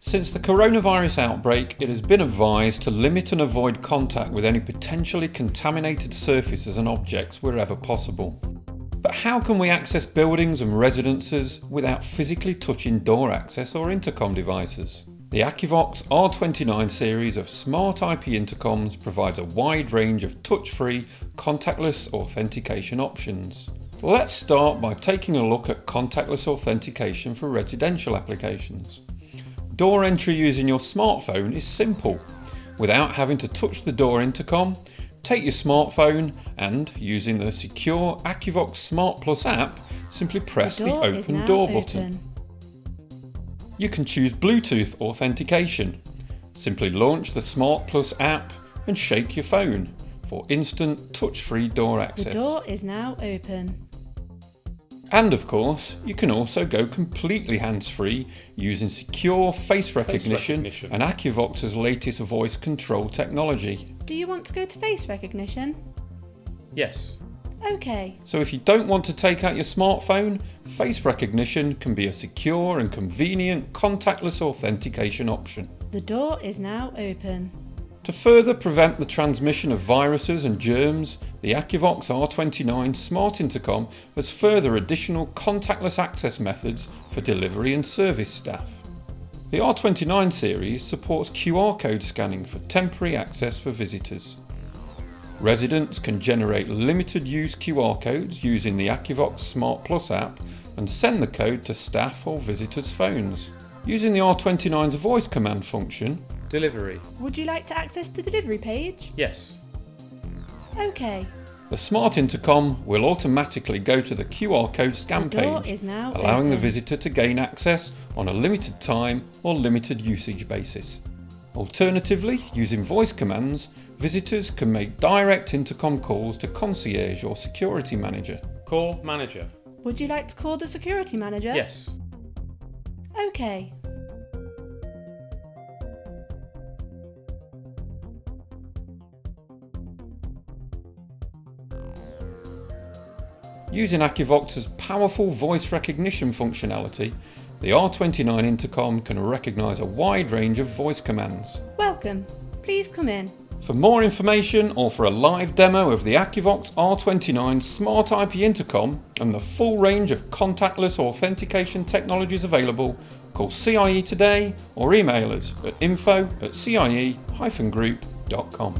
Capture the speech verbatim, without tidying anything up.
Since the coronavirus outbreak, it has been advised to limit and avoid contact with any potentially contaminated surfaces and objects wherever possible. But how can we access buildings and residences without physically touching door access or intercom devices? The Akuvox R twenty-nine series of smart I P intercoms provides a wide range of touch-free, contactless authentication options. Let's start by taking a look at contactless authentication for residential applications. Door entry using your smartphone is simple. Without having to touch the door intercom, take your smartphone and, using the secure Akuvox Smart Plus app, simply press the, door the open door button. Open. You can choose Bluetooth authentication. Simply launch the Smart Plus app and shake your phone for instant touch-free door access. The door is now open. And of course, you can also go completely hands-free using secure face recognition, face recognition and Akuvox's latest voice control technology. Do you want to go to face recognition? Yes. Okay. So if you don't want to take out your smartphone, face recognition can be a secure and convenient contactless authentication option. The door is now open. To further prevent the transmission of viruses and germs, the Akuvox R twenty-nine Smart Intercom has further additional contactless access methods for delivery and service staff. The R twenty-nine series supports Q R code scanning for temporary access for visitors. Residents can generate limited use Q R codes using the Akuvox Smart Plus app and send the code to staff or visitors' phones. Using the R twenty-nine's voice command function, Delivery. Would you like to access the delivery page? Yes. Okay. The smart intercom will automatically go to the Q R code scan page, allowing the visitor to gain access on a limited time or limited usage basis. Alternatively, using voice commands, visitors can make direct intercom calls to concierge or security manager. Call manager. Would you like to call the security manager? Yes. Okay. Using Akuvox's powerful voice recognition functionality, the R twenty-nine intercom can recognise a wide range of voice commands. Welcome, please come in. For more information or for a live demo of the Akuvox R twenty-nine Smart I P intercom and the full range of contactless authentication technologies available, call C I E today or email us at info at C I E dash group dot com.